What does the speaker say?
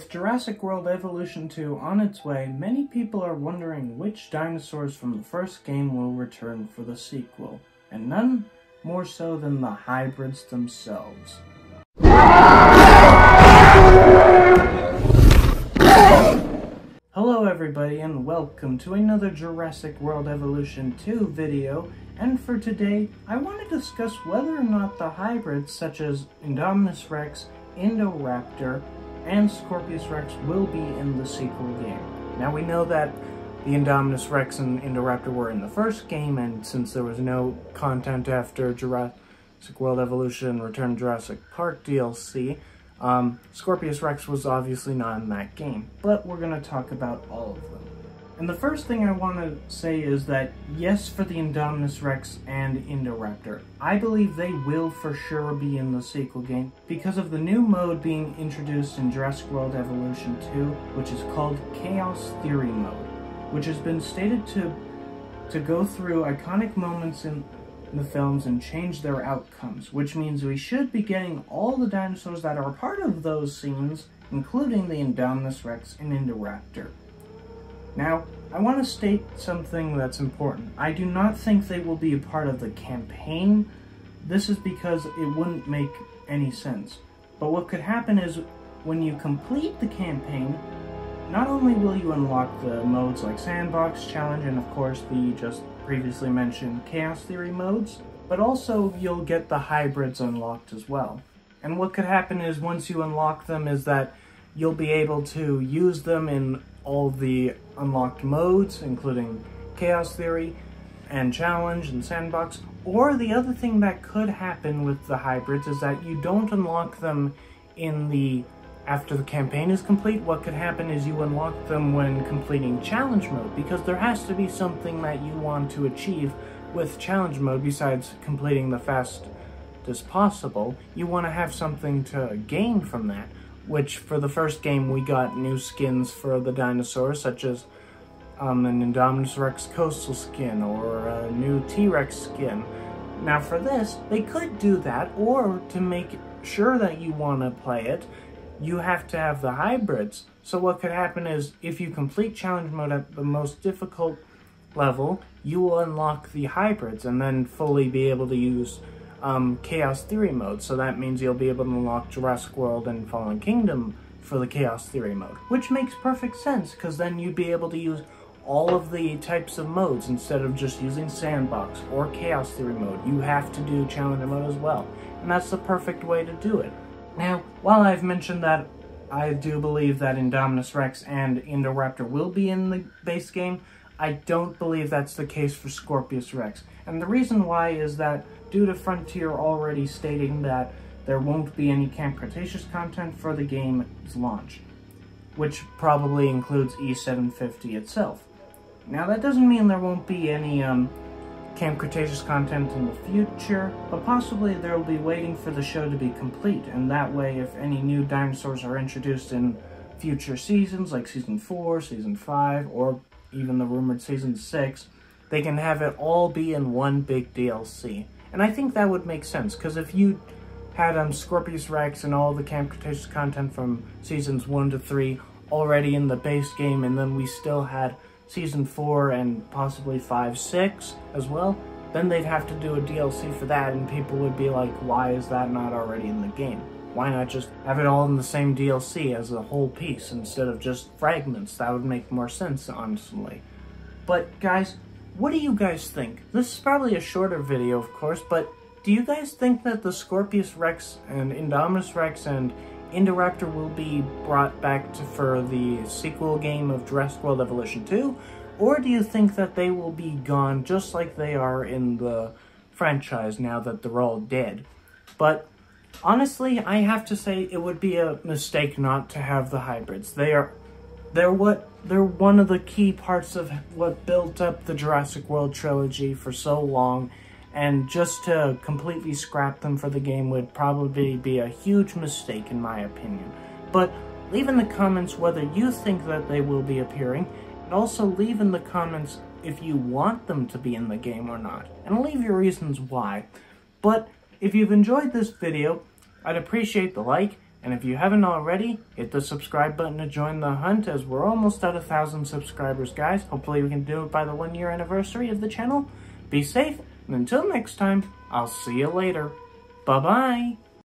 With Jurassic World Evolution 2 on its way, many people are wondering which dinosaurs from the first game will return for the sequel, and none more so than the hybrids themselves. Hello everybody and welcome to another Jurassic World Evolution 2 video, and for today I want to discuss whether or not the hybrids such as Indominus Rex, Indoraptor, and Scorpios Rex will be in the sequel game. Now we know that the Indominus Rex and Indoraptor were in the first game, and since there was no content after Jurassic World Evolution Return to Jurassic Park DLC, Scorpios Rex was obviously not in that game, but we're going to talk about all of them. And the first thing I want to say is that, yes, for the Indominus Rex and Indoraptor, I believe they will for sure be in the sequel game because of the new mode being introduced in Jurassic World Evolution 2, which is called Chaos Theory Mode, which has been stated to go through iconic moments in the films and change their outcomes, which means we should be getting all the dinosaurs that are part of those scenes, including the Indominus Rex and Indoraptor. Now, I want to state something that's important. I do not think they will be a part of the campaign. This is because it wouldn't make any sense. But what could happen is, when you complete the campaign, not only will you unlock the modes like Sandbox, Challenge, and of course the just previously mentioned Chaos Theory modes, but also you'll get the hybrids unlocked as well. And what could happen is, once you unlock them, is that you'll be able to use them in all the unlocked modes, including Chaos Theory and Challenge and Sandbox. Or the other thing that could happen with the hybrids is that you don't unlock them after the campaign is complete. What could happen is you unlock them when completing Challenge mode, because there has to be something that you want to achieve with Challenge mode besides completing the fastest possible. You want to have something to gain from that, which for the first game we got new skins for the dinosaurs, such as an Indominus Rex coastal skin or a new T-Rex skin. Now for this, they could do that, or to make sure that you want to play it, you have to have the hybrids. So what could happen is, if you complete Challenge mode at the most difficult level, you will unlock the hybrids and then fully be able to use Chaos Theory mode. So that means you'll be able to unlock Jurassic World and Fallen Kingdom for the Chaos Theory mode, which makes perfect sense, because then you'd be able to use all of the types of modes instead of just using Sandbox or Chaos Theory mode. You have to do Challenge mode as well, and that's the perfect way to do it. Now, while I've mentioned that I do believe that Indominus Rex and Indoraptor will be in the base game, I don't believe that's the case for Scorpios Rex. And the reason why is that due to Frontier already stating that there won't be any Camp Cretaceous content for the game's launch, which probably includes E750 itself. Now that doesn't mean there won't be any Camp Cretaceous content in the future, but possibly there will be waiting for the show to be complete, and that way if any new dinosaurs are introduced in future seasons, like Season 4, Season 5, or even the rumored Season 6, they can have it all be in one big DLC. And I think that would make sense, because if you had Scorpios Rex and all the Camp Cretaceous content from Seasons 1 to 3 already in the base game, and then we still had Season 4 and possibly 5, 6 as well, then they'd have to do a DLC for that, and people would be like, why is that not already in the game? Why not just have it all in the same DLC as a whole piece instead of just fragments? That would make more sense, honestly. But guys, what do you guys think? This is probably a shorter video, of course, but do you guys think that the Scorpios Rex and Indominus Rex and Indoraptor will be brought back for the sequel game of Jurassic World Evolution 2? Or do you think that they will be gone just like they are in the franchise now that they're all dead? But honestly, I have to say it would be a mistake not to have the hybrids. They're one of the key parts of what built up the Jurassic World trilogy for so long, and just to completely scrap them for the game would probably be a huge mistake in my opinion. But leave in the comments whether you think that they will be appearing, and also leave in the comments if you want them to be in the game or not, and leave your reasons why. But if you've enjoyed this video, I'd appreciate the like, And if you haven't already, hit the subscribe button to join the hunt, as we're almost at 1,000 subscribers, guys. Hopefully we can do it by the 1-year anniversary of the channel. Be safe, and until next time, I'll see you later. Bye-bye.